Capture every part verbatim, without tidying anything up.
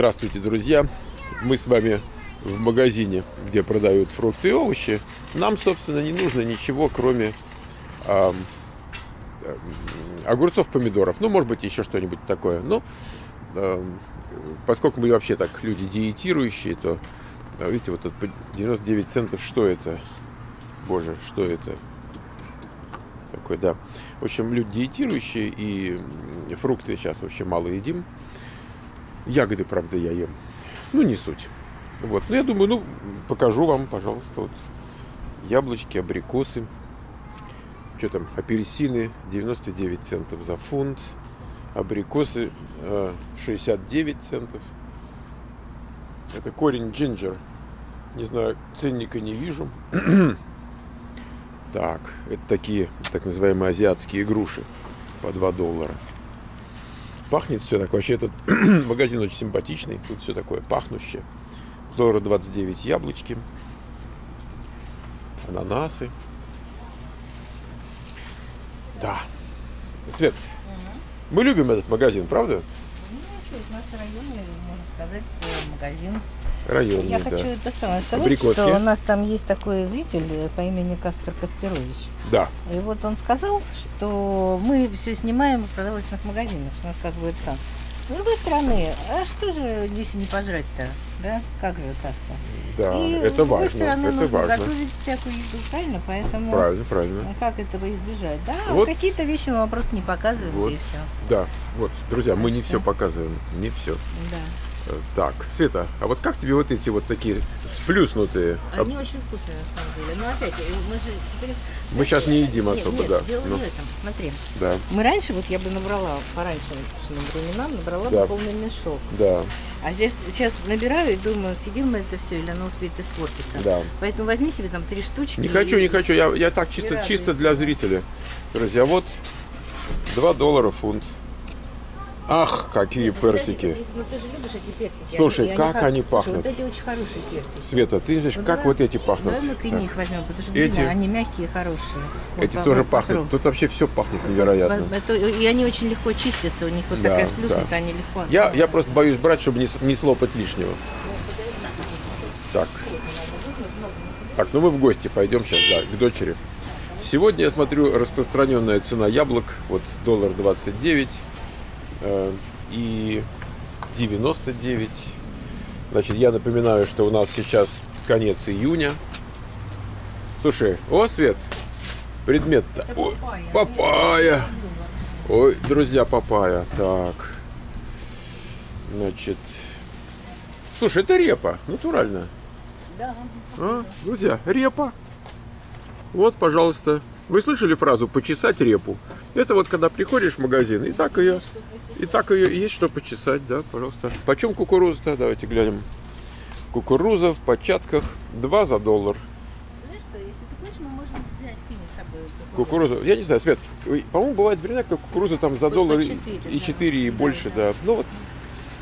Здравствуйте, друзья! Мы с вами в магазине, где продают фрукты и овощи. Нам, собственно, не нужно ничего, кроме э, э, огурцов, помидоров. Ну, может быть, еще что-нибудь такое. Но э, поскольку мы вообще так люди диетирующие, то, видите, вот тут девяносто девять центов, что это? Боже, что это? Такой, да. В общем, люди диетирующие, и фрукты сейчас вообще мало едим. Ягоды, правда, я ем. Ну, не суть. Вот. Ну, я думаю, ну, покажу вам, пожалуйста, вот яблочки, абрикосы. Что там? Апельсины девяносто девять центов за фунт. Абрикосы шестьдесят девять центов. Это корень джинджер. Не знаю, ценника не вижу. Так, это такие, так называемые азиатские груши по два доллара. Пахнет все так. Вообще этот магазин очень симпатичный. Тут все такое пахнущее. один доллар двадцать девять яблочки. Ананасы. Да. Свет, угу. Мы любим этот магазин, правда? Ну, что, у нас районный, можно сказать, магазин. Районный, Я да. хочу это самое сказать, Абрикоски. Что у нас там есть такой зритель по имени Кастер Кастерович. Да. И вот он сказал, что мы все снимаем в продовольственных магазинах, что у нас как бы это сам. С другой стороны, а что же, если не пожрать-то, да? Как же так-то? Да, и это важно. С другой важно, стороны, это нужно важно. готовить всякую еду, правильно? Поэтому правильно, правильно. Как этого избежать? Да, вот. Какие-то вещи мы просто не показываем, вот. И все. Да, вот, друзья, так мы что? не все показываем, не все. Да. Так, Света, а вот как тебе вот эти вот такие сплюснутые? Они об... очень вкусные, на самом деле. Но опять, мы же теперь... Мы сейчас не едим особо, нет, нет, да. Дело ну. в этом. Смотри. Да. Мы раньше, вот я бы набрала пораньше, временам, набрала да. бы полный мешок. Да. А здесь сейчас набираю и думаю, съедим мы это все, или оно успеет испортиться. Да. Поэтому возьми себе там три штучки. Не хочу, и... не хочу. Я, я так чисто, чисто для зрителя. Друзья, вот два доллара фунт. Ах, какие это, персики. Ну, ты же любишь эти персики. Слушай, они, как они пахнут. Слушай, вот эти очень хорошие персики. Света, ты знаешь, ну, как давай, вот эти пахнут. Давай мы клиник возьмем, потому что эти... длинные, они мягкие, хорошие. Эти вот, тоже вот, пахнут. Вокруг. Тут вообще все пахнет невероятно. Это, и они очень легко чистятся. У них вот да, такая сплюснутая, да. они легко. Я, я просто боюсь брать, чтобы не, не слопать лишнего. Так. Так, ну мы в гости пойдем сейчас, да, к дочери. Сегодня, я смотрю, распространенная цена яблок. Вот один доллар двадцать девять. И девяносто девять. Значит, я напоминаю, что у нас сейчас конец июня. Слушай, о, Свет, предмет-то. Ой, папайя. Ой, друзья, папайя. Так. Значит. Слушай, это репа, натурально. Да. А, друзья, репа. Вот, пожалуйста. Вы слышали фразу «почесать репу»? Это вот когда приходишь в магазин, и так ее, и так ее есть что почесать, да, пожалуйста. Почем кукуруза-то? Давайте глянем. Кукуруза в початках два за доллар. Знаешь что, если ты хочешь, мы можем взять с собой кукурузу. Кукуруза, я не знаю, Свет, по-моему, бывает время, когда кукуруза там за доллар и четыре, и больше, да. Ну вот.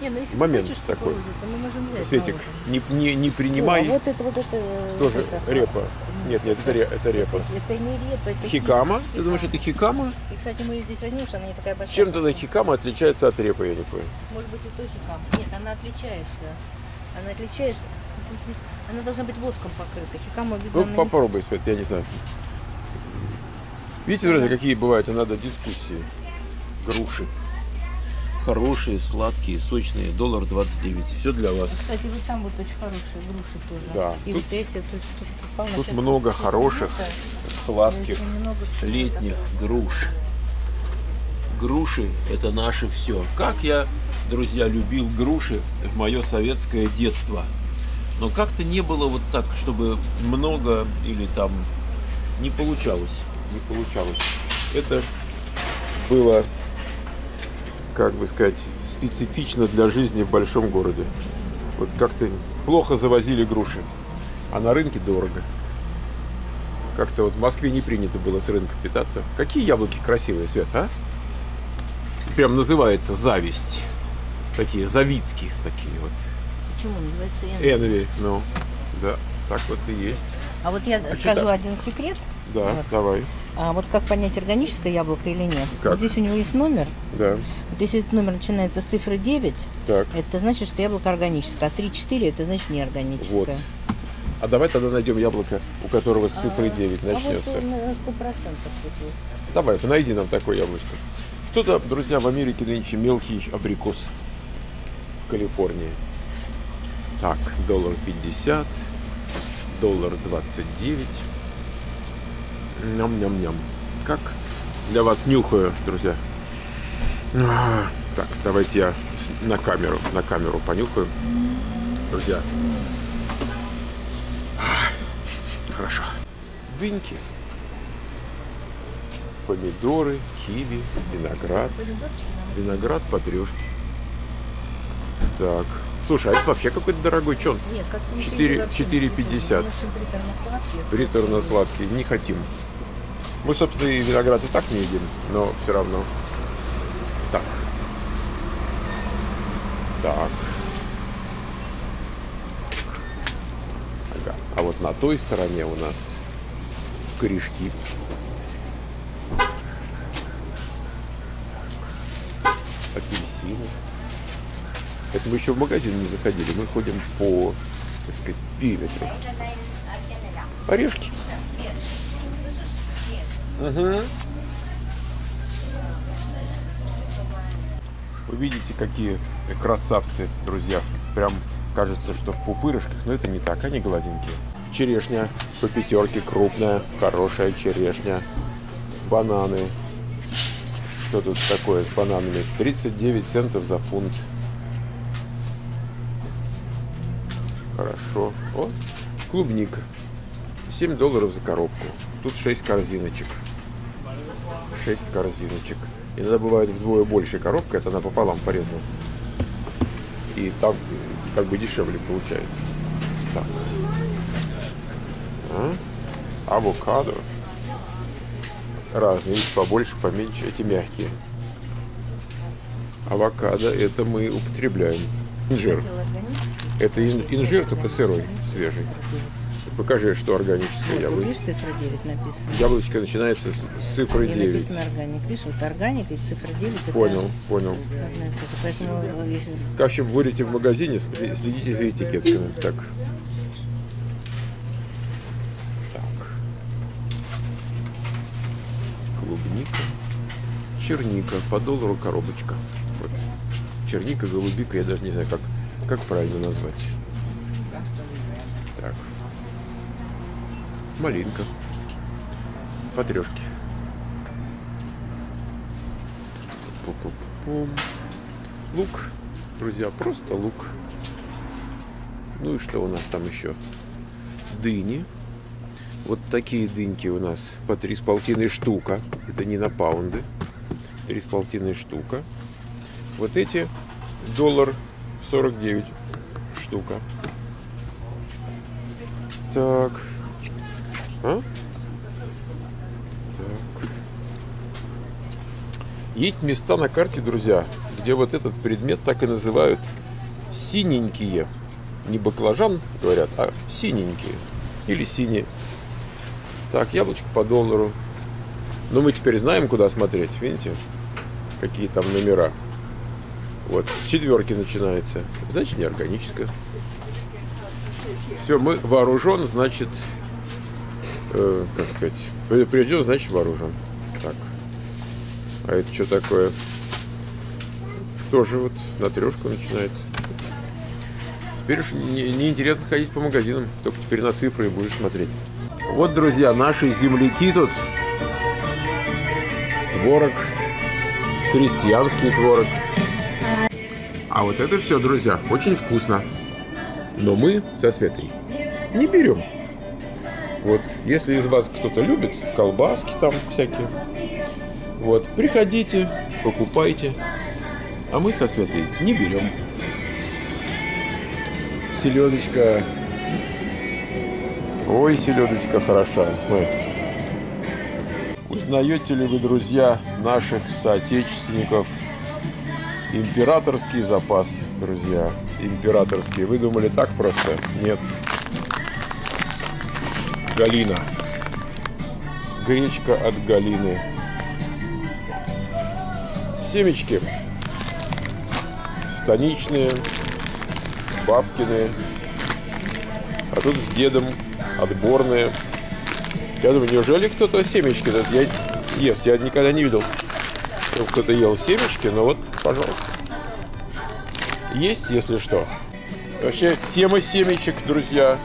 Не, ну, если момент хочешь, такой. Мы можем взять, Светик, не, не, не принимай. О, а вот это, вот это, тоже это. репа. Нет, нет, это, это репа. Это не репа, это хикама. хикама. Ты думаешь, это хикама? И, кстати, мы ее здесь возьмем, что она не такая большая. Чем тогда хикама отличается от репы, я не понял. Может быть, это хикама. Нет, она отличается. Она отличается. Она должна быть воском покрыта. Хикама, видно, ну, попробуй, Свет, я не знаю. Видите, друзья, какие бывают иногда дискуссии. Груши. Хорошие, сладкие, сочные, один доллар двадцать девять. Все для вас. Кстати, вот там вот очень хорошие груши тоже. Да. И тут, вот эти, тут, тут, тут, тут много хороших, сладких, летних груш. Груши – это наше все. Как я, друзья, любил груши в мое советское детство. Но как-то не было вот так, чтобы много или там не получалось. Не получалось. Это было... как бы сказать, специфично для жизни в большом городе. Вот как-то плохо завозили груши, а на рынке дорого. Как-то вот в Москве не принято было с рынка питаться. Какие яблоки красивые, Свет, а? Прям называется зависть. Такие завитки, такие вот. Почему называется Envy? Envy, ну, да, так вот и есть. А вот я а скажу читаю. один секрет. Да, вот. давай. А вот как понять, органическое яблоко или нет? Как? Вот здесь у него есть номер. Да. Вот если этот номер начинается с цифры девять, так, это значит, что яблоко органическое. А три-четыре это значит неорганическое. Вот. А давай тогда найдем яблоко, у которого с цифры девять начнется. А вот сто процентов. Давай, найди нам такое яблочко. Кто-то, друзья, в Америке нынче мелкий абрикос в Калифорнии. Так, доллар пятьдесят, доллар двадцать девять. Ням-ням-ням. Как для вас нюхаю, друзья. Так, давайте я на камеру, на камеру понюхаю. Друзья. Хорошо. Дыньки. Помидоры, киви, виноград. Виноград по трешке. Так. Слушай, а это вообще какой-то дорогой чон? Нет, как-то не четыре пятьдесят. Приторно-сладкий. Не хотим. Мы, собственно, и виноград и так не едим, но все равно. Так. Так. Ага. А вот на той стороне у нас корешки. Апельсины. Это мы еще в магазин не заходили, мы ходим по, так сказать, периметру. Орешки. Угу. Вы видите, какие красавцы, друзья. Прям кажется, что в пупырышках, но это не так, они гладенькие. Черешня по пятерке, крупная, хорошая черешня. Бананы. Что тут такое с бананами? тридцать девять центов за фунт. Хорошо. О, клубника. семь долларов за коробку. Тут шесть корзиночек. шесть корзиночек. Иногда бывает вдвое больше коробка. Это она пополам порезана. И так как бы дешевле получается. Так. А? Авокадо. Разные. Есть побольше, поменьше. Эти мягкие. Авокадо. Это мы употребляем. Инжир. Это инжир, только сырой, свежий. Покажи, что органическое яблоко. Видишь, цифра девять написано. Яблочко начинается с цифры девять. Написано органик. Видишь, вот органик и цифра девять. Понял, понял. В общем, будете в магазине, следите за этикетками. Так. Так. Клубника. Черника. По доллару коробочка. Вот. Черника, голубика, я даже не знаю, как... Как правильно назвать? Так. Малинка. По трешке. Пу-пу-пу-пум. Лук. Друзья, просто лук. Ну и что у нас там еще? Дыни. Вот такие дыньки у нас. По три с полтиной штука. Это не на паунды. Три с полтиной штука. Вот эти доллар сорок девять штука. Так. А? Так. Есть места на карте, друзья, где вот этот предмет так и называют синенькие. Не баклажан, говорят, а синенькие. Или синие. Так, яблочко по доллару. Но мы теперь знаем, куда смотреть. Видите, какие там номера. Вот, с четверки начинается. Значит, неорганическое. Все, мы вооружен, значит, э, как сказать, предупрежден, значит, вооружен. Так. А это что такое? Тоже вот на трешку начинается. Теперь уж не, не интересно ходить по магазинам, только теперь на цифры и будешь смотреть. Вот, друзья, наши земляки тут. Творог, крестьянский творог. А вот это все, друзья, очень вкусно. Но мы со Светой не берем. Вот, если из вас кто-то любит колбаски там всякие, вот, приходите, покупайте. А мы со Светой не берем. Селедочка. Ой, селедочка хороша. Ой. Узнаете ли вы, друзья, наших соотечественников? Императорский запас, друзья. Императорский. Вы думали так просто? Нет. Галина. гречка от Галины. Семечки станичные, бабкины, а тут с дедом отборные. Я думаю, неужели кто-то семечки ест? Я никогда не видел, что кто-то ел семечки, но вот, пожалуйста. Есть, если что. Вообще, тема семечек, друзья,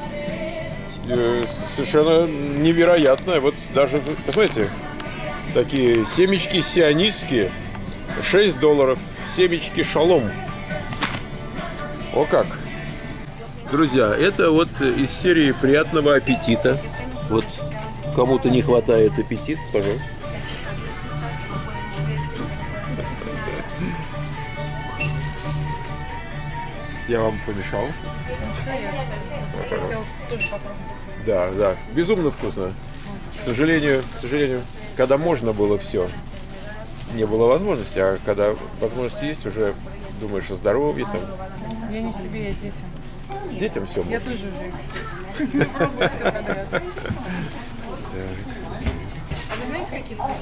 совершенно невероятная. Вот даже, посмотрите, такие семечки сионистские, шесть долларов, семечки шалом. О как! Друзья, это вот из серии «Приятного аппетита». Вот кому-то не хватает аппетит, пожалуйста. Я вам помешал? Я хотел тоже попробовать. Да, да. Безумно вкусно. К сожалению, к сожалению, когда можно было все, не было возможности. А когда возможности есть, уже думаешь о здоровье. Там. Я не себе, я детям. Детям все. Я тоже уже. Все подряд. А вы знаете, какие вкусные?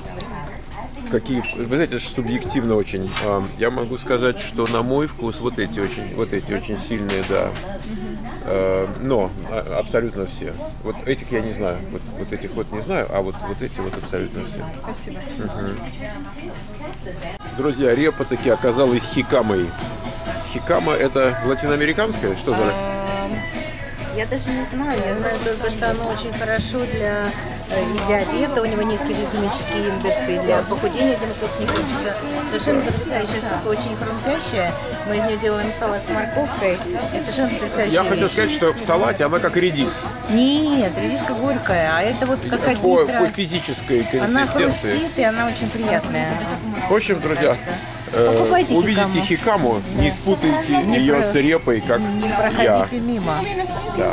Какие? Вы знаете, это субъективно очень. Я могу сказать, что на мой вкус вот эти очень, вот эти очень сильные, да. Но абсолютно все. Вот этих я не знаю, вот, вот этих вот не знаю, а вот, вот эти вот абсолютно все. Спасибо. Угу. Друзья, репа таки оказалась хикамой. Хикама — это латиноамериканская? Что за... Я даже не знаю, я знаю только, что оно очень хорошо для и диабета, у него низкие гликемические индексы, и для похудения, для вкус не хочется. Совершенно потрясающая штука, очень хрустящая. Мы из нее делаем салат с морковкой, и совершенно потрясающая Я вещь. Хотел сказать, что в салате она как редис. Нет, редиска горькая, а это вот как по, по физической консистенции. Она хрустит, и она очень приятная. В общем, друзья, э, увидите хикаму, хикаму, не спутайте не ее про... с репой, как не проходите я. Мимо. Да.